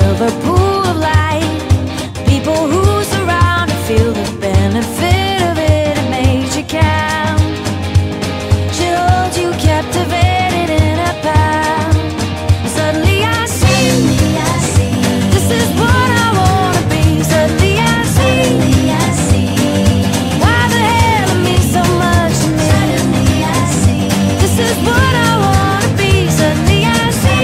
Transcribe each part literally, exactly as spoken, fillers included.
silver pool of light. People who surround and feel the benefit of it, it makes you count. She'll hold you captivated in a pound. And suddenly I see, I see, this is what I wanna be. Suddenly I see, I see, why the hell it means so much to me. Suddenly I see, this is what I wanna be. Suddenly I see.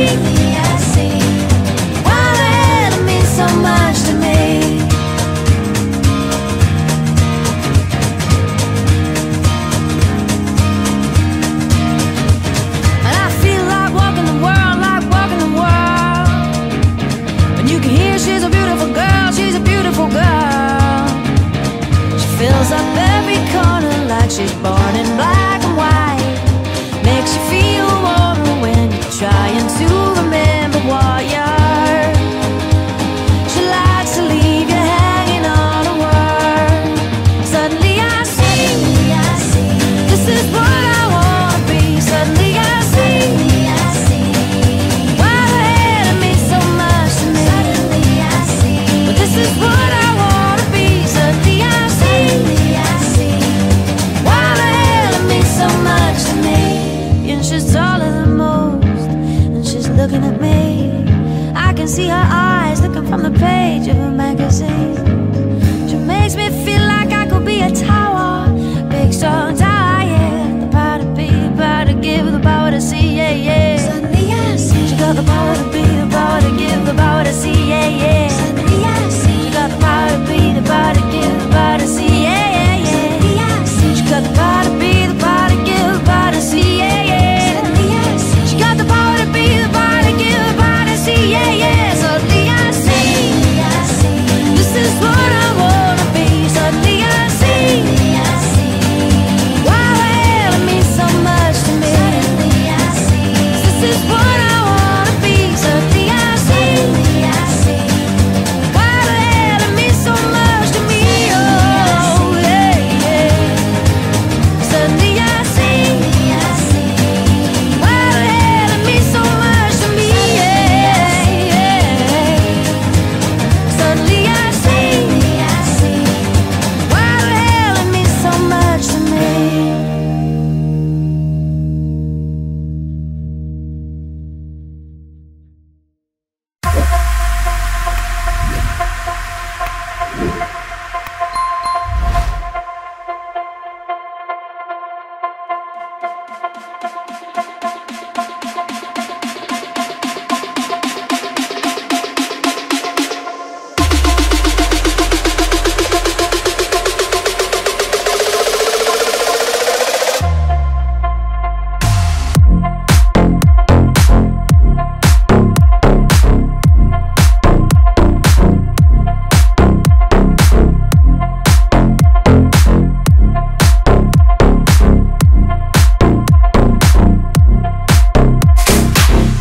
Fills up every corner like she's born in black and white. Makes you feel warmer when you're trying to remember what you are. She likes to leave you hanging on a word. Suddenly I see, I see, this is what I wanna be. Suddenly I see, I see, why the hell it means so much to me. Suddenly I see, but this is what I wanna be. Suddenly I see. I see why the hell it means so much to me. And she's taller than most, and she's looking at me. I can see her eyes looking from the page of a magazine. She makes me feel like I could be a tower, big, strong, tower, yeah. The power to be, the power to give, the power to see, yeah, yeah. Suddenly I see, she got the power to be.